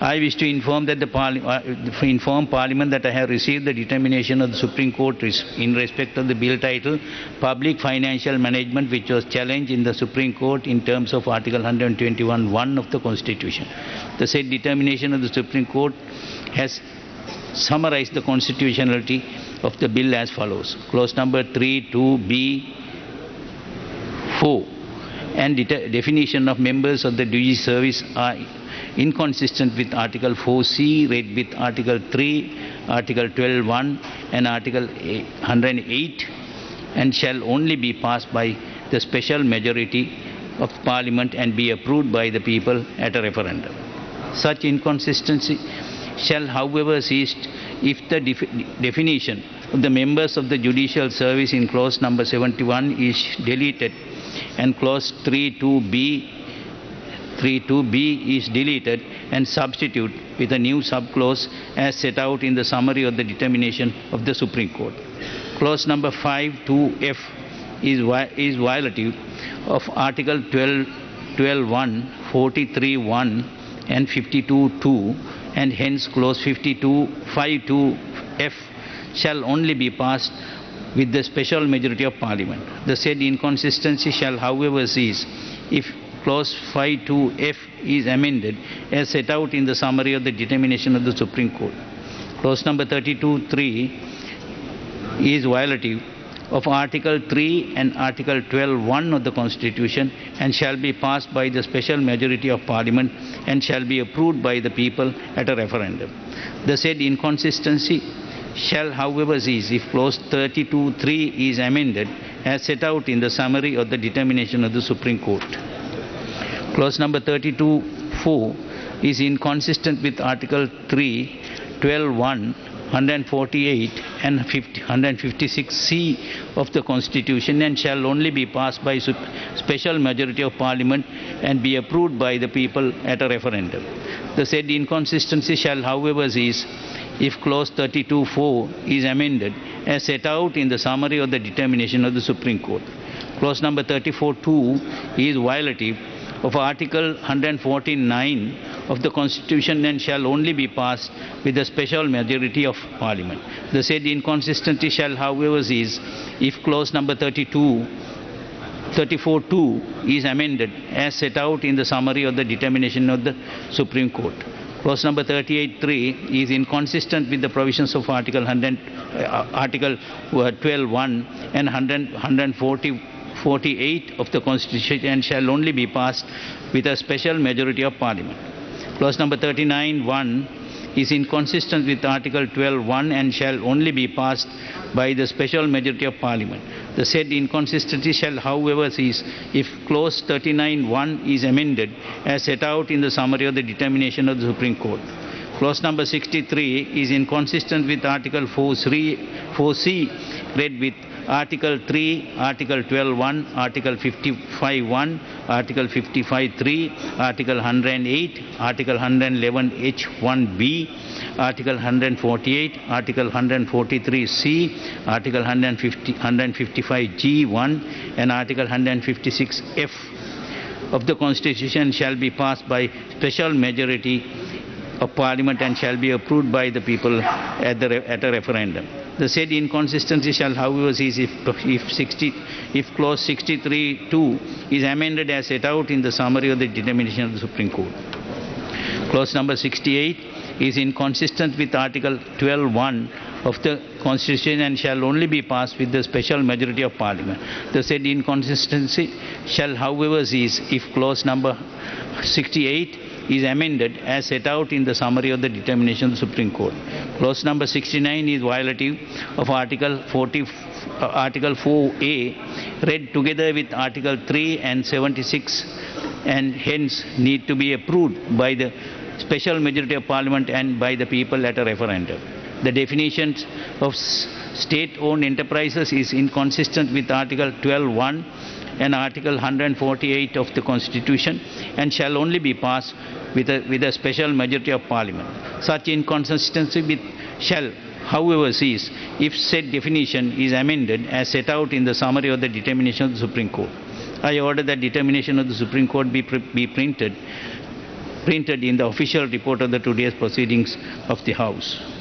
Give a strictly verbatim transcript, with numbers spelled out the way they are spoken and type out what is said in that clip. I wish to inform, that the Parli uh, inform Parliament that I have received the determination of the Supreme Court res in respect of the bill title Public Financial Management, which was challenged in the Supreme Court in terms of Article one twenty-one point one of the Constitution. The said determination of the Supreme Court has summarized the constitutionality of the bill as follows. Clause number three two B four and definition of members of the duty service are inconsistent with Article four C, read with Article three, Article twelve point one and Article one oh eight, and shall only be passed by the special majority of Parliament and be approved by the people at a referendum. Such inconsistency shall however cease if the def definition of the members of the judicial service in clause number seventy-one is deleted and clause thirty-two B is deleted and substitute with a new subclause as set out in the summary of the determination of the Supreme Court. Clause number five two F is, vi is violative of Article twelve point one, forty-three point one and fifty-two point two, and hence clause fifty-two, fifty-two F shall only be passed with the special majority of Parliament. The said inconsistency shall however cease if clause fifty-two F is amended as set out in the summary of the determination of the Supreme Court. Clause number thirty-two point three is violative of Article three and Article twelve point one of the Constitution and shall be passed by the special majority of Parliament and shall be approved by the people at a referendum. The said inconsistency shall however cease if clause thirty-two point three is amended as set out in the summary of the determination of the Supreme Court. Clause number thirty-two point four is inconsistent with Article three, twelve point one, one forty-eight and one fifty-six C of the Constitution and shall only be passed by special majority of Parliament and be approved by the people at a referendum. The said inconsistency shall however cease if clause thirty-two point four is amended as set out in the summary of the determination of the Supreme Court. Clause number thirty-four point two is violative of Article one forty-nine of the Constitution and shall only be passed with the special majority of Parliament. The said inconsistency shall however cease if clause number thirty-two, thirty-four point two is amended as set out in the summary of the determination of the Supreme Court. Clause number thirty-eight point three is inconsistent with the provisions of Article twelve point one and one forty-eight of the Constitution and shall only be passed with a special majority of Parliament. Clause number thirty-nine point one is inconsistent with Article twelve point one and shall only be passed by the special majority of Parliament. The said inconsistency shall however cease if clause thirty-nine point one is amended as set out in the summary of the determination of the Supreme Court. Clause number sixty-three is inconsistent with Article four C, read with Article three, Article twelve point one, Article fifty-five point one, Article fifty-five point three, Article one oh eight, Article one eleven H one B, Article one forty-eight, Article one forty-three C, Article one fifty-five G one, and Article one fifty-six F of the Constitution shall be passed by special majority of Parliament and shall be approved by the people at, the, at a referendum. The said inconsistency shall however cease if, if, sixty, if clause sixty-three point two is amended as set out in the summary of the determination of the Supreme Court. Clause number sixty-eight is inconsistent with Article twelve point one of the Constitution and shall only be passed with the special majority of Parliament. The said inconsistency shall however cease if clause number sixty-eight is amended as set out in the summary of the determination of the Supreme Court. Clause number sixty-nine is violative of Article forty, uh, Article four A, read together with Article three and seventy-six, and hence need to be approved by the special majority of Parliament and by the people at a referendum. The definitions of state-owned enterprises is inconsistent with Article twelve point one and Article one forty-eight of the Constitution and shall only be passed with a, with a special majority of Parliament. Such inconsistency with shall, however, cease if said definition is amended as set out in the summary of the determination of the Supreme Court. I order that determination of the Supreme Court be, pr be printed printed in the official report of the today's proceedings of the House.